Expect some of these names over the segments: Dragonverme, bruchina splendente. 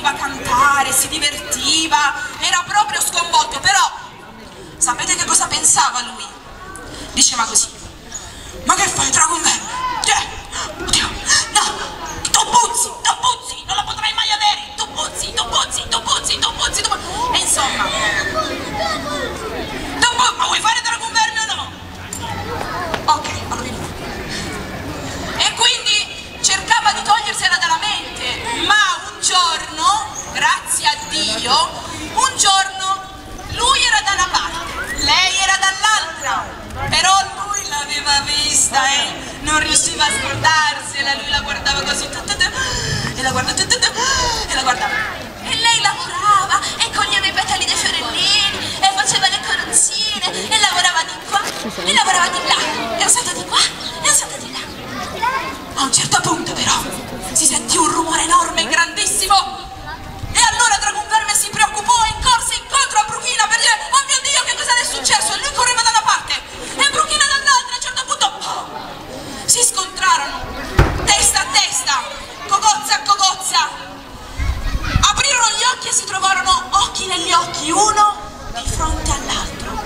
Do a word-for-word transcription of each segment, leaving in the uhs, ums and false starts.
sentiva cantare, si divertiva, era proprio sconvolto, però sapete che cosa pensava lui? Diceva così: ma che fai, Dragonverme? Cioè, oddio, no, tu puzzi, tu puzzi, non la potrai mai avere, tu puzzi, tu puzzi, tu puzzi, tu puzzi, tu puzzi, e insomma, tu puzzi, ma vuoi fare Dragonverme o no? Ok, allora vieni. E quindi cercava di togliersela dalla mente, ma un giorno, grazie a Dio, un giorno lui era da una parte, lei era dall'altra, però lui l'aveva vista e eh? non riusciva a scordarsela, lui la guardava così e la guardava e la guardava e lei lavorava e coglieva i petali dei fiorellini e faceva le coroncine e lavorava di qua e lavorava di là, era stata di qua e era stata di là. A un certo punto però si sentì un rumore enorme e grandissimo e allora Dragonverme si preoccupò e corse incontro a Bruchina per dire: oh mio Dio, che cosa le è successo? E lui correva da una parte e Bruchina dall'altra. A un certo punto oh, si scontrarono testa a testa, cocozza a cocozza, aprirono gli occhi e si trovarono occhi negli occhi, uno di fronte all'altro.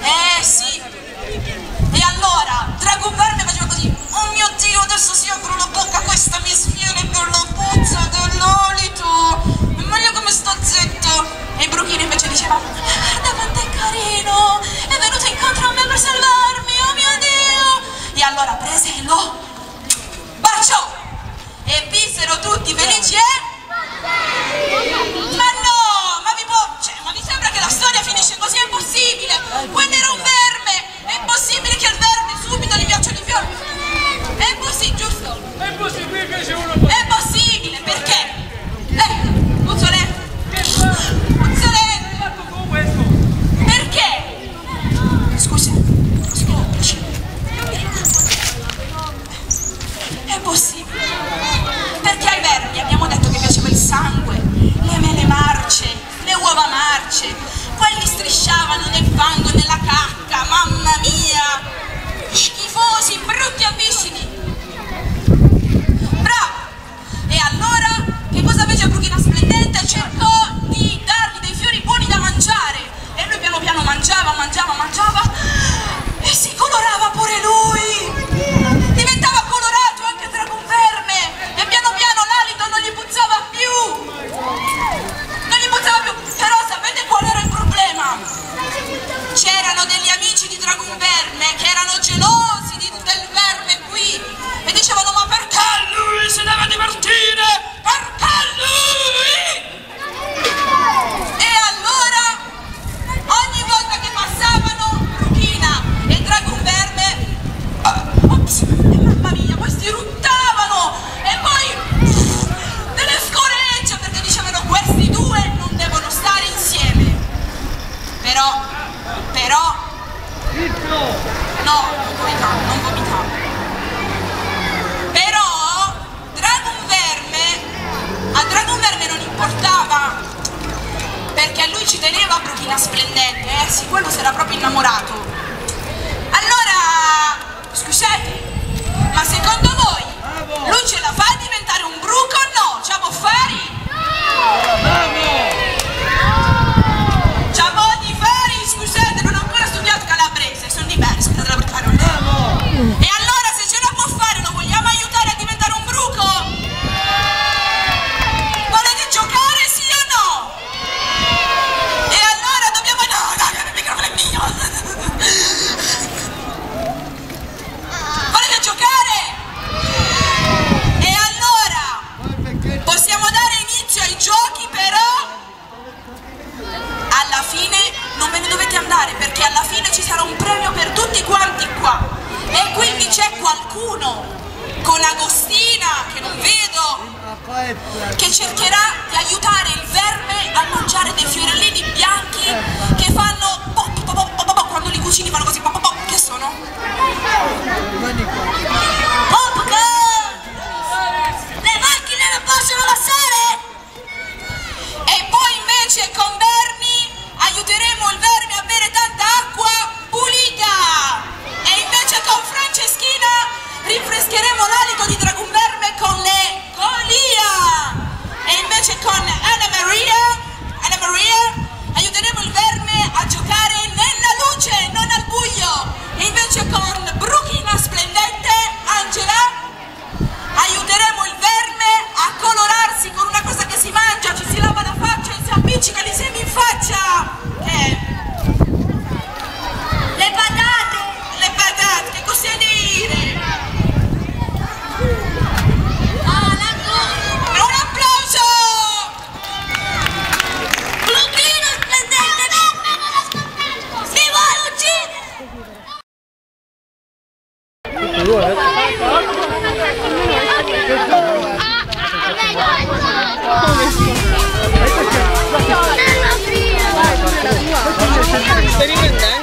Eh sì. E allora Dragonverme faceva così: oh mio Dio, adesso si apro la bocca, questa mi sfiere per la puzza dell'olito, è meglio come sto zitto. E Bruchina invece diceva: guarda quanto è carino, è venuto incontro a me per salvarmi, oh mio Dio. E allora prese e lo baciò e vissero tutti felici e... ma no, ma vi, può... cioè, ma vi sembra che la storia finisce così? È impossibile, quello era un verme, è impossibile che al verme subito gli piacciono i fiori. È possibile, giusto? È possibile che c'è uno... È possibile, perché? Eh, Puzzolente! Puzzolente! Perché? Scusa, scusa. È possibile. Perché ai vermi abbiamo detto che piaceva il sangue, le mele marce, le uova marce, quelli strisciavano nel fango e nella cacca, mamma mia! Schifosi, brutti e avvicini. Bravo! E allora, che cosa fece Bruchina Splendente? Cercò di dargli dei fiori buoni da mangiare. E lui piano piano mangiava, mangiava, mangiava e si colorava pure lui. Diventava colorato anche Dragonverme. E piano piano l'alito non gli puzzava più. Non gli puzzava più. Però sapete qual era il problema? C'erano degli amici di Dragonverme che erano gelosi di, del verme qui e dicevano: ma perché lui si deve divertire? Perché lui? E allora ogni volta che passavano Bruchina e Dragonverme, ops, mamma mia, questi ruttavano e poi pff, delle scoregge, perché dicevano: questi due non devono stare insieme. Però Però, no, non vomitavo, non vomitavo. Però, Dragonverme, a Dragonverme non importava, perché a lui ci teneva Bruchina Splendente, eh sì, quello si era proprio innamorato. Allora, scusate, ma secondo voi, lui ce la fa a diventare un bruco o no? Ce la può fare? Scusate, non ho ancora studiato calabrese, sono diversa dalla parola. E allora se ce la può fare, lo vogliamo aiutare a diventare un bruco? Volete giocare, sì o no? E allora dobbiamo... no, no, il microfono è mio. Volete giocare? E allora possiamo dare inizio ai giochi, però alla fine non ve ne dovete andare, perché alla fine ci sarà un premio per tutti quanti qua. E quindi c'è qualcuno con Agostina, che non vedo, che cercherà di aiutare il verme a mangiare dei fiorellini bianchi che fanno pop, pop, pop, pop, pop, quando li cucini fanno così pop, pop, pop. Che sono? Popcorn! Le macchine non possono passare! E poi invece con Bernie aiuteremo il verme a bere tanta acqua pulita, e invece con Franceschina rinfrescheremo l'alito di Dragonverme con le colia, e invece con ¡Pobrecito!